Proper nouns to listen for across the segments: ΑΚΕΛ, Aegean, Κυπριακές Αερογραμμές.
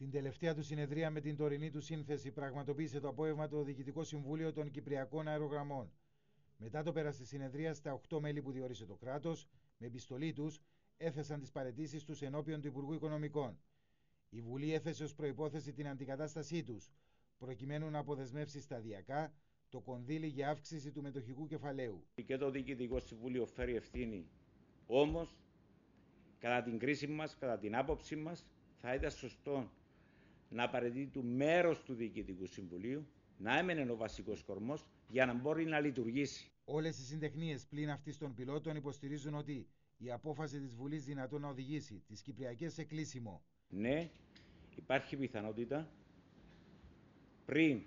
Την τελευταία του συνεδρία με την τωρινή του σύνθεση πραγματοποίησε το απόγευμα το Διοικητικό Συμβούλιο των Κυπριακών Αερογραμμών. Μετά το πέρας της συνεδρίας, τα 8 μέλη που διορίσε το κράτος, με επιστολή τους, έθεσαν τις παραιτήσεις τους ενώπιον του Υπουργού Οικονομικών. Η Βουλή έθεσε ως προϋπόθεση την αντικατάστασή τους, προκειμένου να αποδεσμεύσει σταδιακά το κονδύλι για αύξηση του μετοχικού κεφαλαίου. Και το Διοικητικό Συμβούλιο φέρει ευθύνη. Όμως, κατά την κρίση μας, κατά την άποψή μας, θα ήταν σωστό να παραιτηθεί του μέρος του Διοικητικού Συμβουλίου, να έμενε ο βασικός κορμός για να μπορεί να λειτουργήσει. Όλες οι συντεχνίες πλην αυτής των πιλότων υποστηρίζουν ότι η απόφαση της Βουλής δυνατόν να οδηγήσει τις Κυπριακές σε κλείσιμο. Ναι, υπάρχει πιθανότητα πριν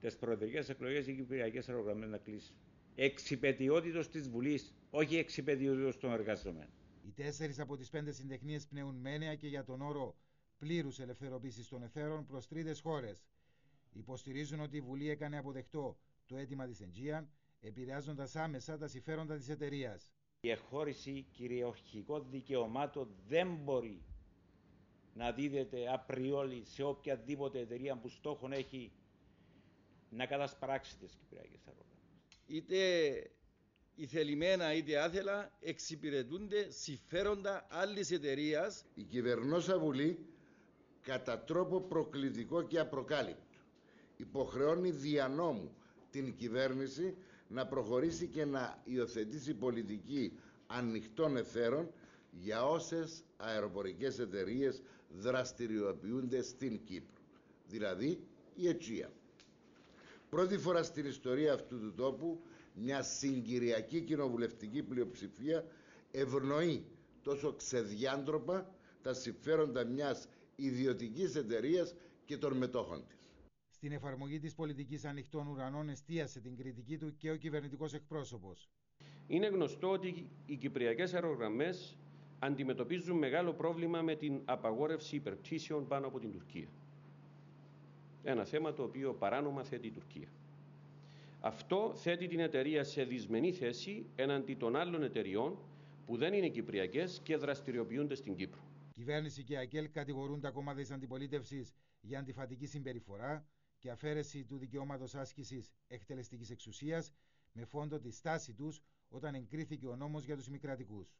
τις προεδρικές εκλογές οι Κυπριακές Αερογραμμές να κλείσουν. Εξυπετιότητος της Βουλής, όχι εξυπετιότητος των εργαζομένων. Οι 4 από τις 5 συντεχνίες πνέουν μένεα και για τον όρο πλήρους ελευθεροποίησης των εθέρων προς τρίτες χώρες. Υποστηρίζουν ότι η Βουλή έκανε αποδεκτό το αίτημα της Aegean, επηρεάζοντας άμεσα τα συμφέροντα της εταιρείας. Η εκχώρηση κυριαρχικών δικαιωμάτων δεν μπορεί να δίδεται απριόλι σε οποιαδήποτε εταιρεία που στόχο έχει να κατασπαράξει τις Κυπριακές Αερογραμμές. Είτε ηθελημένα είτε άθελα εξυπηρετούνται συμφέροντα άλλης εταιρείας. Η κυβερνώσα Βουλή κατά τρόπο προκλητικό και απροκάλυπτο υποχρεώνει δια νόμου την κυβέρνηση να προχωρήσει και να υιοθετήσει πολιτική ανοιχτών εθέρων για όσες αεροπορικές εταιρείες δραστηριοποιούνται στην Κύπρο, δηλαδή η Αιτζία. Πρώτη φορά στην ιστορία αυτού του τόπου μια συγκυριακή κοινοβουλευτική πλειοψηφία ευνοεί τόσο ξεδιάντροπα τα συμφέροντα μιας ιδιωτικής εταιρείας και των μετόχων της. Στην εφαρμογή της πολιτικής ανοιχτών ουρανών εστίασε την κριτική του και ο κυβερνητικός εκπρόσωπος. Είναι γνωστό ότι οι Κυπριακές Αερογραμμές αντιμετωπίζουν μεγάλο πρόβλημα με την απαγόρευση υπερπτήσεων πάνω από την Τουρκία. Ένα θέμα το οποίο παράνομα θέτει η Τουρκία. Αυτό θέτει την εταιρεία σε δυσμενή θέση εναντί των άλλων εταιρειών που δεν είναι κυπριακές και δραστηριοποιούνται στην Κύπρο. Κυβέρνηση και ΑΚΕΛ κατηγορούν τα κόμματα της αντιπολίτευσης για αντιφατική συμπεριφορά και αφαίρεση του δικαιώματος άσκησης εκτελεστικής εξουσίας με φόντο τη στάση τους όταν εγκρίθηκε ο νόμος για τους ημικρατικούς.